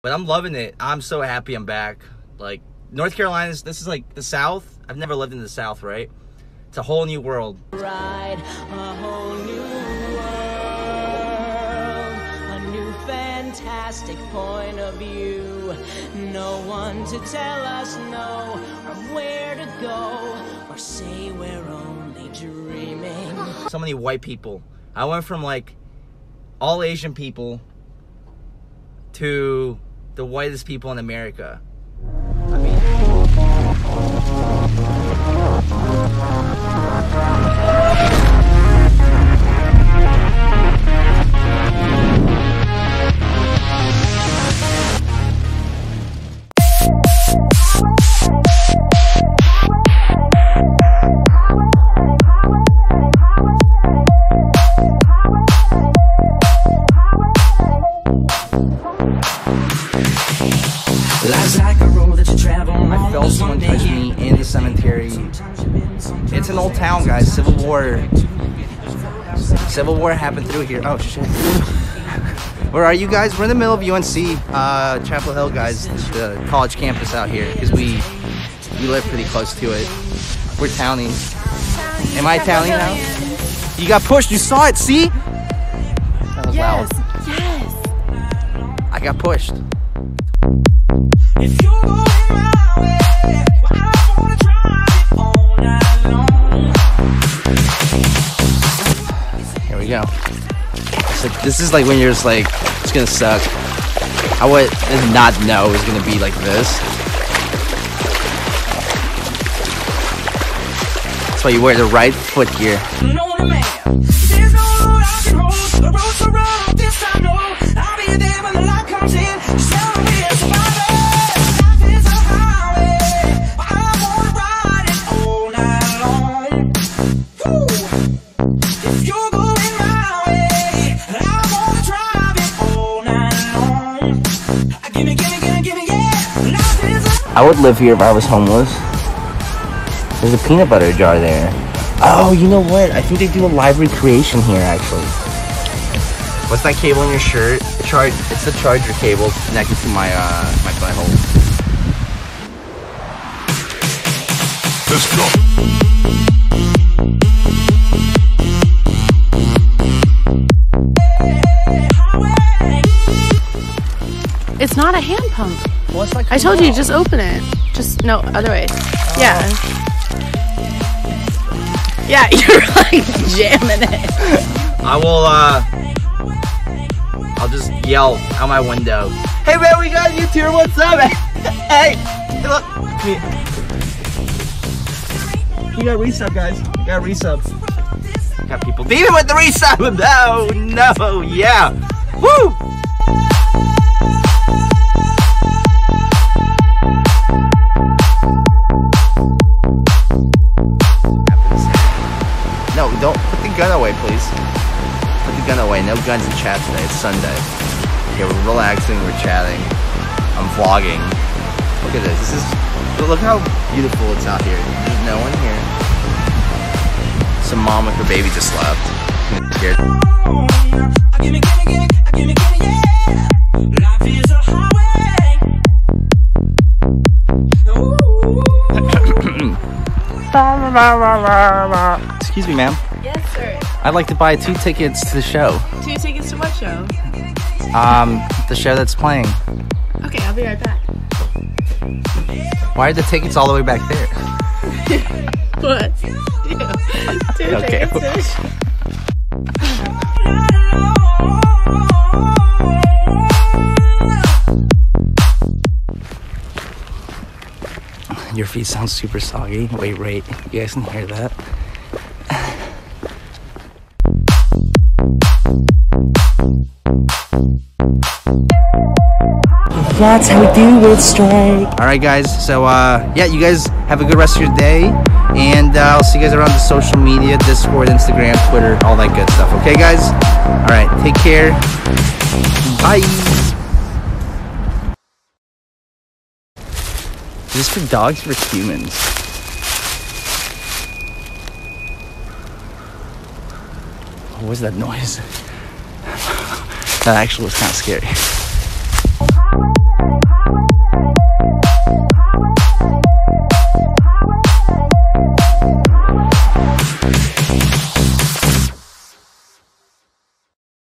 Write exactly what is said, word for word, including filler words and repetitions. But I'm loving it. I'm so happy I'm back. Like, North Carolina's, this is like the South. I've never lived in the South, right? It's a whole new world. Ride a whole new world, a new fantastic point of view. No one to tell us no, or where to go, or say we're only dreaming. So many white people. I went from like all Asian people to the whitest people in America. I mean, I felt so much me in the cemetery. It's an old town, guys. Civil War. Civil War happened through here. Oh, shit. Where are you guys? We're in the middle of U N C, uh, Chapel Hill, guys. The college campus out here, because we we live pretty close to it. We're townies. Am I townie now? You got pushed. You saw it. See? That was loud. Yes. Yes. I got pushed. If you're going my way, well, I wanna drive it all night long. Here we go. So this is like when you're just like, it's gonna suck. I would not know it's gonna be like this. That's why you wear the right foot gear. I would live here if I was homeless. There's a peanut butter jar there. Oh, you know what? I think they do a live recreation here, actually. What's that cable on your shirt? The charge. It's the charger cable connected to my uh, my butt hole. Let's go. It's not a hand pump. Well, it's like I told you, just open it. Just, no, other way. Oh. Yeah. Yeah, you're like jamming it. I will, uh, I'll just yell out my window. Hey man, we got you here, what's up? Hey, look. We got resub, guys. We got resub. We got people beating with the resub. No, no, yeah. Woo! Don't put the gun away, please. Put the gun away. No guns in chat today. It's Sunday. Okay, we're relaxing. We're chatting. I'm vlogging. Look at this. This is. Look how beautiful it's out here. There's no one here. Some mom with her baby just left. Here. Excuse me, ma'am. Yes, sir. I'd like to buy two tickets to the show. Two tickets to what show? Um, the show that's playing. Okay, I'll be right back. Why are the tickets all the way back there? What? Two, two okay. tickets to Your feet sound super soggy. Wait, wait. You guys can hear that? That's how we do it, straight. Alright guys, so uh, yeah, you guys have a good rest of your day. And uh, I'll see you guys around the social media, Discord, Instagram, Twitter, all that good stuff. Okay guys? Alright, take care. Bye. Is this for dogs or for humans? What was that noise? That actually was kind of scary.